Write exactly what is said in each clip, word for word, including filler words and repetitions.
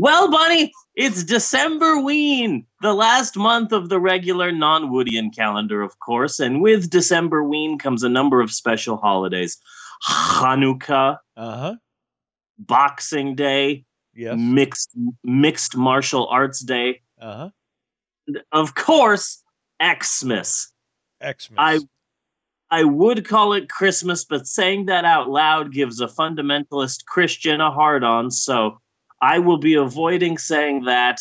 Well, Bunny, it's Decemberween, the last month of the regular non-Woodian calendar, of course. And with Decemberween comes a number of special holidays. Hanukkah, uh-huh. Boxing Day, yes. mixed, mixed martial arts day. Uh-huh. Of course, Xmas. Xmas. I, I would call it Christmas, but saying that out loud gives a fundamentalist Christian a hard-on, so I will be avoiding saying that,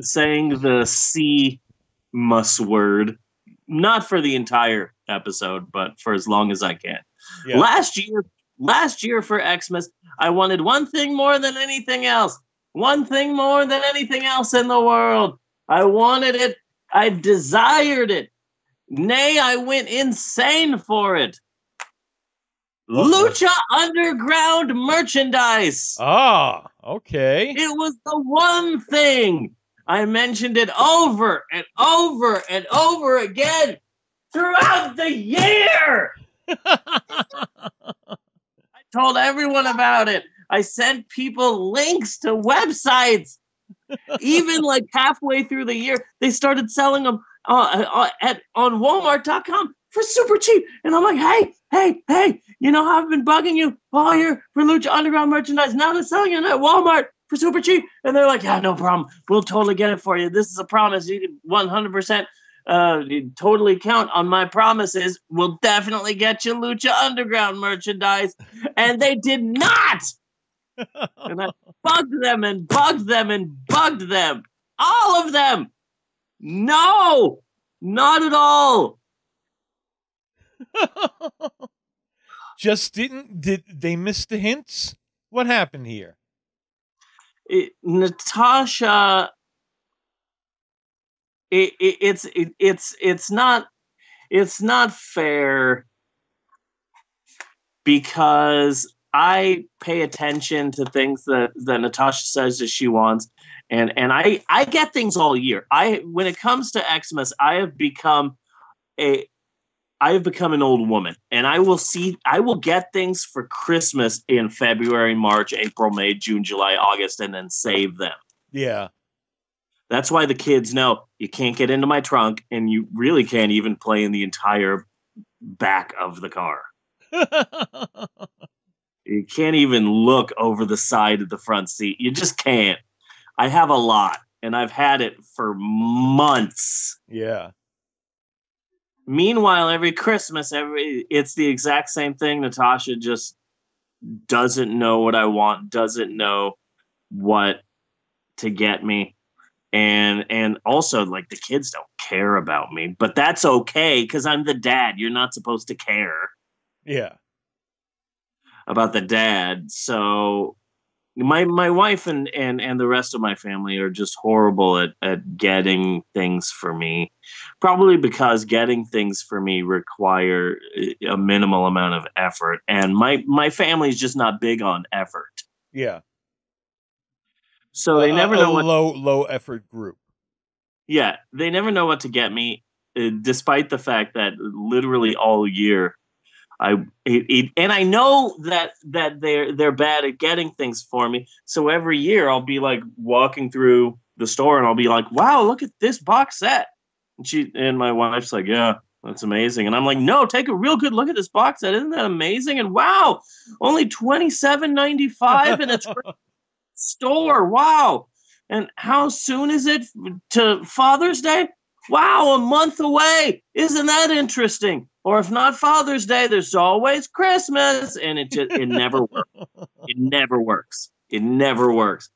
saying the C-mus word, not for the entire episode, but for as long as I can. Yeah. Last year, last year for Xmas, I wanted one thing more than anything else, one thing more than anything else in the world. I wanted it. I desired it. Nay, I went insane for it. Lucha Underground merchandise. Ah, okay. It was the one thing. I mentioned it over and over and over again throughout the year. I told everyone about it. I sent people links to websites. Even like halfway through the year, they started selling them uh, at on Walmart dot com. For super cheap. And I'm like, hey, hey, hey, you know, I've been bugging you all year for Lucha Underground merchandise. Now they're selling it at Walmart for super cheap. And they're like, yeah, no problem. We'll totally get it for you. This is a promise. You can one hundred percent uh, totally count on my promises. We'll definitely get you Lucha Underground merchandise. And they did not. And I bugged them and bugged them and bugged them. All of them. No, not at all. Just didn't did they miss the hints? What happened here? It, Natasha, it, it, it's it, it's it's not it's not fair because I pay attention to things that, that Natasha says that she wants, and and I I get things all year. I when it comes to Xmas, I have become a I have become an old woman, and I will see, I will get things for Christmas in February, March, April, May, June, July, August, and then save them. Yeah. That's why the kids know you can't get into my trunk, and you really can't even play in the entire back of the car. You can't even look over the side of the front seat. You just can't. I have a lot, and I've had it for months. Yeah. Meanwhile, every Christmas, every it's the exact same thing. Natasha just doesn't know what I want, doesn't know what to get me. And and also, like, the kids don't care about me. But that's okay, because I'm the dad. You're not supposed to care. Yeah. About the dad. So my my wife and, and, and the rest of my family are just horrible at, at getting things for me. Probably because getting things for me require a minimal amount of effort. And my, my family is just not big on effort. Yeah. So they a, never a, know a what... low, low effort group. Yeah. They never know what to get me, uh, despite the fact that literally all year, I it, it, and I know that that they're they're bad at getting things for me. So every year I'll be like walking through the store and I'll be like, "Wow, look at this box set." And she and my wife's like, "Yeah, that's amazing." And I'm like, "No, take a real good look at this box set. Isn't that amazing?" And wow, only twenty-seven ninety-five in a store. Wow. And how soon is it to Father's Day? Wow, a month away. Isn't that interesting? Or if not Father's Day, there's always Christmas. And it just, it never works. It never works. It never works.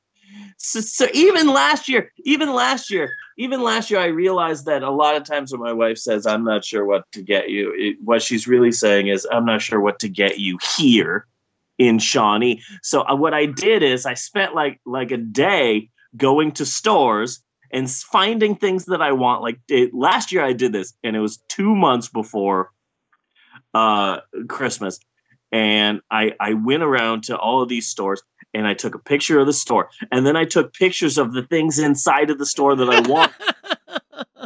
So, so even last year, even last year, even last year, I realized that a lot of times when my wife says, "I'm not sure what to get you," it, what she's really saying is, "I'm not sure what to get you here in Shawnee." So uh, what I did is I spent like, like a day going to stores and finding things that I want. Like it, last year I did this, and it was two months before uh Christmas, and I I went around to all of these stores and I took a picture of the store, and then I took pictures of the things inside of the store that I want.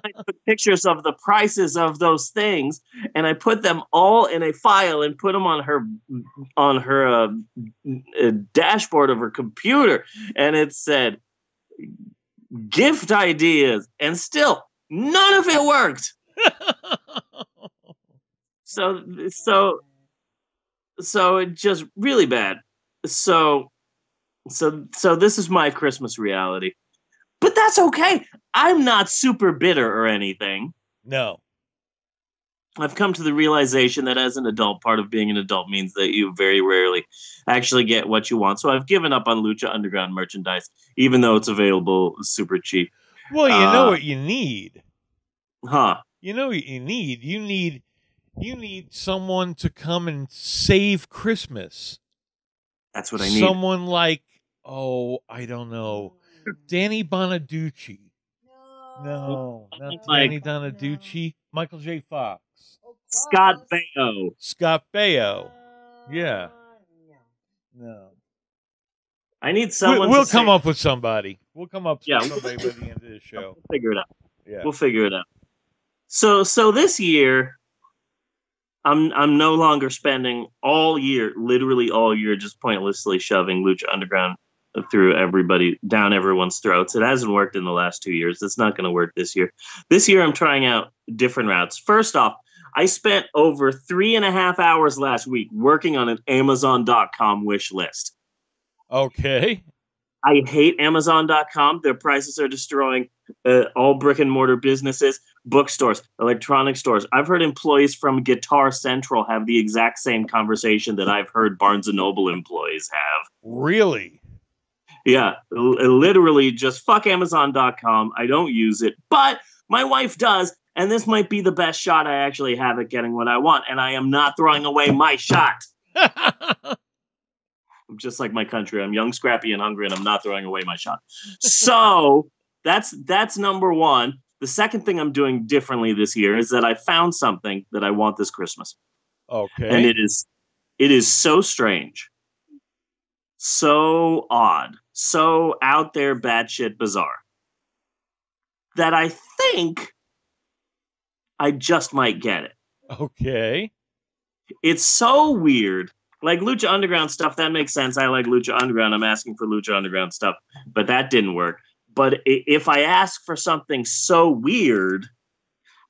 I took pictures of the prices of those things, and I put them all in a file and put them on her on her uh, dashboard of her computer, and it said gift ideas, and still none of it worked. so so so it just really bad. So so so this is my Christmas reality. But that's okay. I'm not super bitter or anything. No. I've come to the realization that as an adult, part of being an adult means that you very rarely actually get what you want. So I've given up on Lucha Underground merchandise, even though it's available super cheap. Well, you uh, know what you need. Huh. You know what you need. You need you need someone to come and save Christmas. That's what I need. Someone like, oh, I don't know. Danny Bonaduce. No, no, not like, Danny Bonaduce. No. Michael J. Fox. Scott Baio. Scott Baio. Yeah. No. I need someone. We'll to come up with somebody. We'll come up yeah, with somebody by the end of the show. We'll figure it out. Yeah. We'll figure it out. So, so this year, I'm I'm no longer spending all year, literally all year, just pointlessly shoving Lucha Underground through everybody, down everyone's throats. It hasn't worked in the last two years. It's not going to work this year. This year, I'm trying out different routes. First off, I spent over three and a half hours last week working on an Amazon dot com wish list. Okay. I hate Amazon dot com. Their prices are destroying uh, all brick and mortar businesses, bookstores, electronic stores. I've heard employees from Guitar Central have the exact same conversation that I've heard Barnes and Noble employees have. Really? Yeah, literally just fuck Amazon dot com. I don't use it, but my wife does, and this might be the best shot I actually have at getting what I want, and I am not throwing away my shot. I'm just like my country. I'm young, scrappy, and hungry, and I'm not throwing away my shot. So that's that's number one. The second thing I'm doing differently this year is that I found something that I want this Christmas. Okay. And it is it is so strange. So odd. So out there, batshit bizarre, that I think I just might get it. Okay. It's so weird. Like Lucha Underground stuff, that makes sense. I like Lucha Underground. I'm asking for Lucha Underground stuff, but that didn't work. But if I ask for something so weird,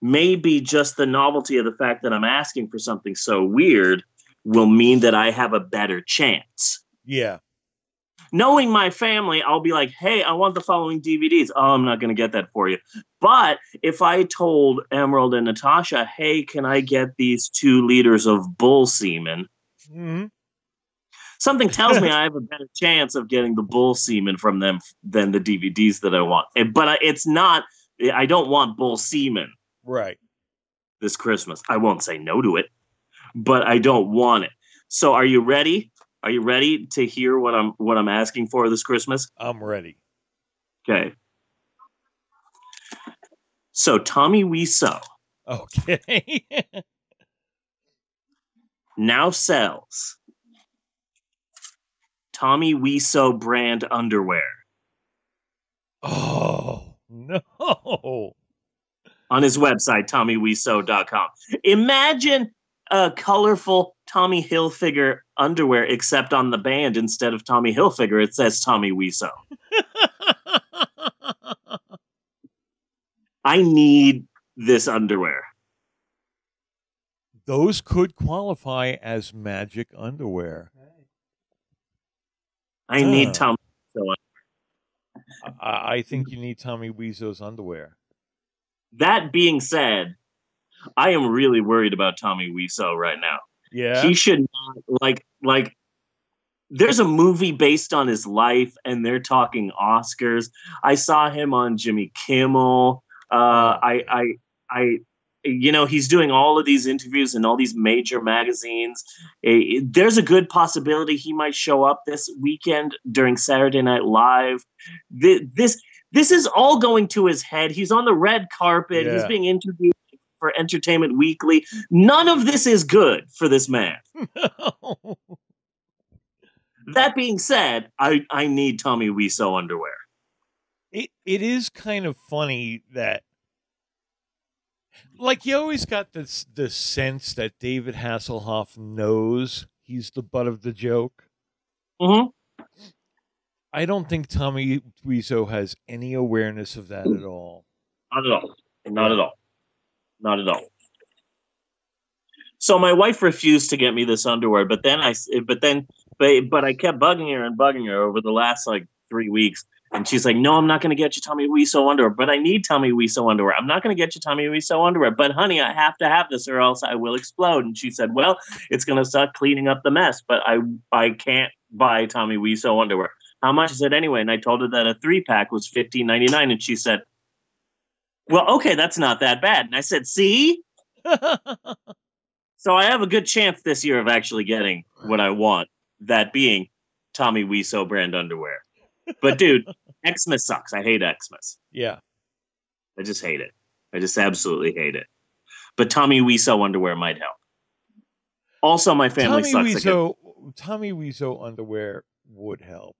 maybe just the novelty of the fact that I'm asking for something so weird will mean that I have a better chance. Yeah. Knowing my family, I'll be like, hey, I want the following D V Ds. Oh, I'm not going to get that for you. But if I told Emerald and Natasha, hey, can I get these two liters of bull semen? Mm-hmm. Something tells me I have a better chance of getting the bull semen from them than the D V Ds that I want. But it's not, I don't want bull semen. Right. This Christmas. I won't say no to it, but I don't want it. So are you ready? Are you ready to hear what I'm what I'm asking for this Christmas? I'm ready. Okay. So Tommy Wiseau. Okay. Now sells Tommy Wiseau brand underwear. Oh, no. On his website, Tommy Wiseau dot com. Imagine a colorful Tommy Hilfiger underwear, except on the band, instead of Tommy Hilfiger, it says Tommy Wiseau. I need this underwear. Those could qualify as magic underwear. I uh, need Tommy Wiseau underwear. I, I think you need Tommy Wiseau's underwear. That being said, I am really worried about Tommy Wiseau right now. Yeah. He should not, like, like, there's a movie based on his life, and they're talking Oscars. I saw him on Jimmy Kimmel. Uh, I, I, I, you know, he's doing all of these interviews in all these major magazines. It, there's a good possibility he might show up this weekend during Saturday Night Live. This, this, this is all going to his head. He's on the red carpet. Yeah. He's being interviewed for Entertainment Weekly. None of this is good for this man. No. That being said, I, I need Tommy Wiseau underwear. It It is kind of funny that Like, you always got this the sense that David Hasselhoff knows he's the butt of the joke. Mm-hmm. I don't think Tommy Wiseau has any awareness of that at all. Not at all. Not at all. Not at all. So my wife refused to get me this underwear, but then I, but then, but, but I kept bugging her and bugging her over the last like three weeks. And she's like, no, I'm not going to get you Tommy Wiseau underwear, but I need Tommy Wiseau underwear. I'm not going to get you Tommy Wiseau underwear, but honey, I have to have this or else I will explode. And she said, well, it's going to start cleaning up the mess, but I, I can't buy Tommy Wiseau underwear. How much is it anyway? And I told her that a three pack was fifteen ninety-nine. And she said, well, okay, that's not that bad. And I said, see? So I have a good chance this year of actually getting what I want, that being Tommy Wiseau brand underwear. But, dude, Xmas sucks. I hate Xmas. Yeah. I just hate it. I just absolutely hate it. But Tommy Wiseau underwear might help. Also, my family Tommy sucks. Wiseau, Tommy Wiseau underwear would help.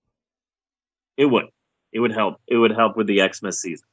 It would. It would help. It would help with the Xmas season.